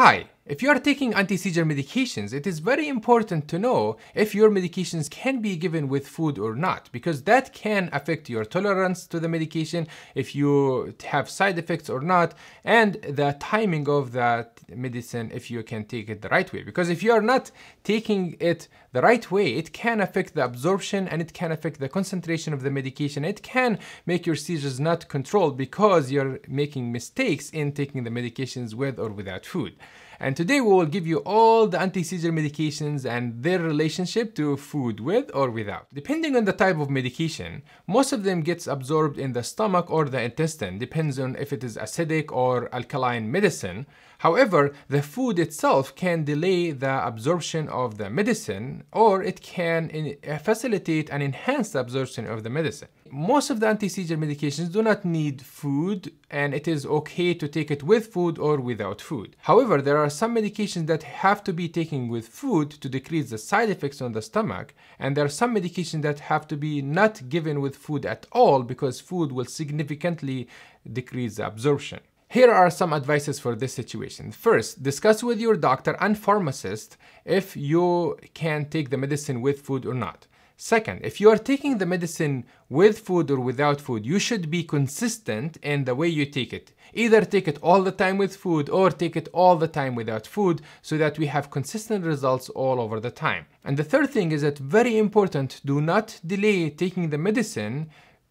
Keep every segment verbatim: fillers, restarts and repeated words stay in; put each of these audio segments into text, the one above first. Hi, if you are taking anti-seizure medications, it is very important to know if your medications can be given with food or not, because that can affect your tolerance to the medication, if you have side effects or not, and the timing of that medicine, if you can take it the right way. Because if you are not taking it the right way, it can affect the absorption and it can affect the concentration of the medication. It can make your seizures not controlled because you're making mistakes in taking the medications with or without food. And today we will give you all the anti-seizure medications and their relationship to food with or without. Depending on the type of medication, most of them gets absorbed in the stomach or the intestine, depends on if it is acidic or alkaline medicine. However, the food itself can delay the absorption of the medicine, or it can facilitate and enhance the absorption of the medicine. Most of the anti-seizure medications do not need food, and it is okay to take it with food or without food. However, there are some medications that have to be taken with food to decrease the side effects on the stomach, and there are some medications that have to be not given with food at all because food will significantly decrease the absorption. Here are some advices for this situation. First, discuss with your doctor and pharmacist if you can take the medicine with food or not. Second, if you are taking the medicine with food or without food, you should be consistent in the way you take it. Either take it all the time with food or take it all the time without food, so that we have consistent results all over the time. And the third thing is that very important, do not delay taking the medicine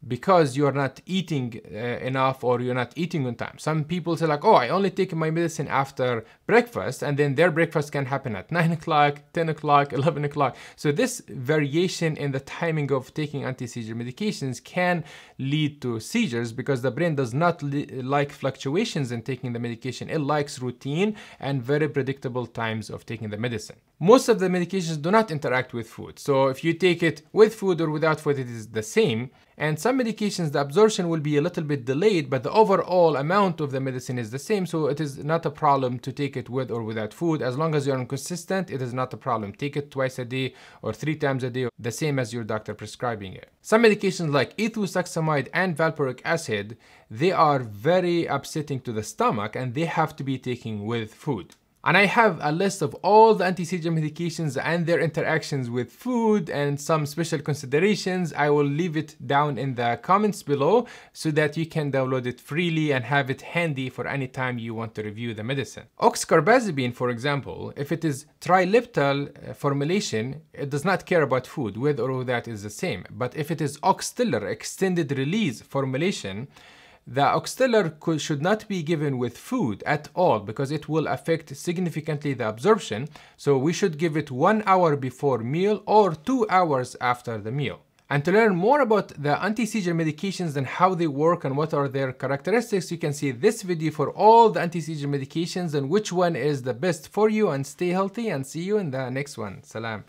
because you're not eating uh, enough or you're not eating on time. Some people say like, oh, I only take my medicine after breakfast, and then their breakfast can happen at nine o'clock, ten o'clock, eleven o'clock. So this variation in the timing of taking anti-seizure medications can lead to seizures because the brain does not like fluctuations in taking the medication. It likes routine and very predictable times of taking the medicine. Most of the medications do not interact with food. So if you take it with food or without food, it is the same. And some medications, the absorption will be a little bit delayed, but the overall amount of the medicine is the same. So it is not a problem to take it with or without food. As long as you're inconsistent, it is not a problem. Take it twice a day or three times a day, the same as your doctor prescribing it. Some medications like ethosuximide and valproic acid, they are very upsetting to the stomach and they have to be taken with food. And I have a list of all the anti-seizure medications and their interactions with food and some special considerations. I will leave it down in the comments below so that you can download it freely and have it handy for any time you want to review the medicine. Oxcarbazepine, for example, if it is TriLiptal formulation, it does not care about food, with or without is the same. But if it is Oxtellar extended release formulation, the Oxtellar could, should not be given with food at all because it will affect significantly the absorption. So we should give it one hour before meal or two hours after the meal. And to learn more about the anti-seizure medications and how they work and what are their characteristics, you can see this video for all the anti-seizure medications and which one is the best for you, and stay healthy and see you in the next one. Salam.